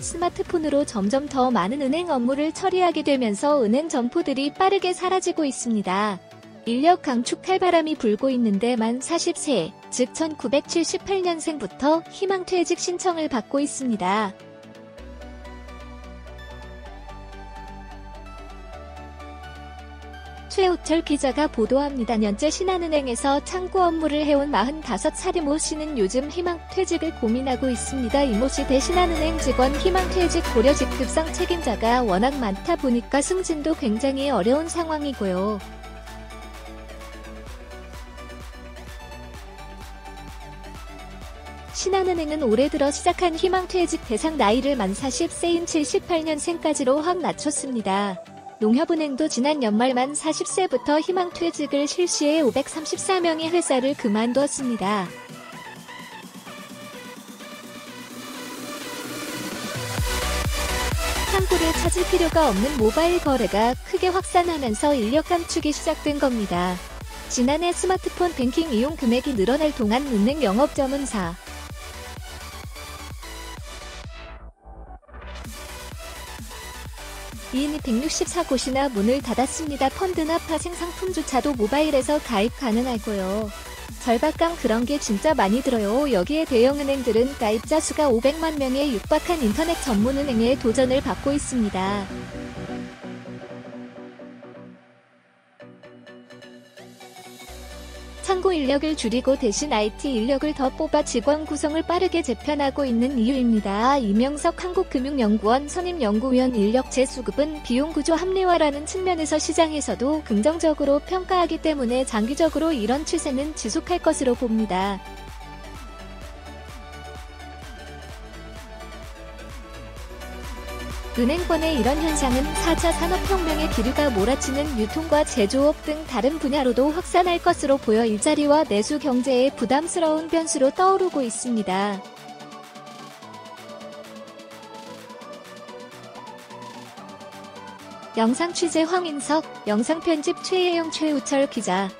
스마트폰으로 점점 더 많은 은행 업무를 처리하게 되면서 은행 점포들이 빠르게 사라지고 있습니다. 인력 강축 칼바람이 불고 있는데 만 43, 즉 1978년생부터 희망퇴직 신청을 받고 있습니다. 최우철 기자가 보도합니다. 현재 신한은행에서 창구 업무를 해온 45살의 모 씨는 요즘 희망퇴직을 고민하고 있습니다. 이 모 씨 대 신한은행 직원 희망퇴직 고려 직급상 책임자가 워낙 많다 보니까 승진도 굉장히 어려운 상황이고요. 신한은행은 올해 들어 시작한 희망퇴직 대상 나이를 만 40세인 78년생까지로 확 낮췄습니다. 농협은행도 지난 연말 만 40세부터 희망퇴직을 실시해 534명의 회사를 그만두었습니다. 창구를 찾을 필요가 없는 모바일 거래가 크게 확산하면서 인력 감축이 시작된 겁니다. 지난해 스마트폰 뱅킹 이용 금액이 늘어날 동안 은행 영업 전문사, 이미 164곳이나 문을 닫았습니다. 펀드나 파생 상품조차도 모바일에서 가입 가능하고요. 절박감 그런 게 진짜 많이 들어요. 여기에 대형은행들은 가입자 수가 500만 명에 육박한 인터넷 전문은행의 도전을 받고 있습니다. 창구 인력을 줄이고 대신 IT 인력을 더 뽑아 직원 구성을 빠르게 재편하고 있는 이유입니다. 임형석 한국금융연구원 선임연구위원, 인력 재수급은 비용 구조 합리화라는 측면에서 시장에서도 긍정적으로 평가하기 때문에 장기적으로 이런 추세는 지속할 것으로 봅니다. 은행권의 이런 현상은 4차 산업혁명의 기류가 몰아치는 유통과 제조업 등 다른 분야로도 확산할 것으로 보여 일자리와 내수 경제의 부담스러운 변수로 떠오르고 있습니다. 영상 취재 황인석, 영상 편집 최혜영, 최우철 기자.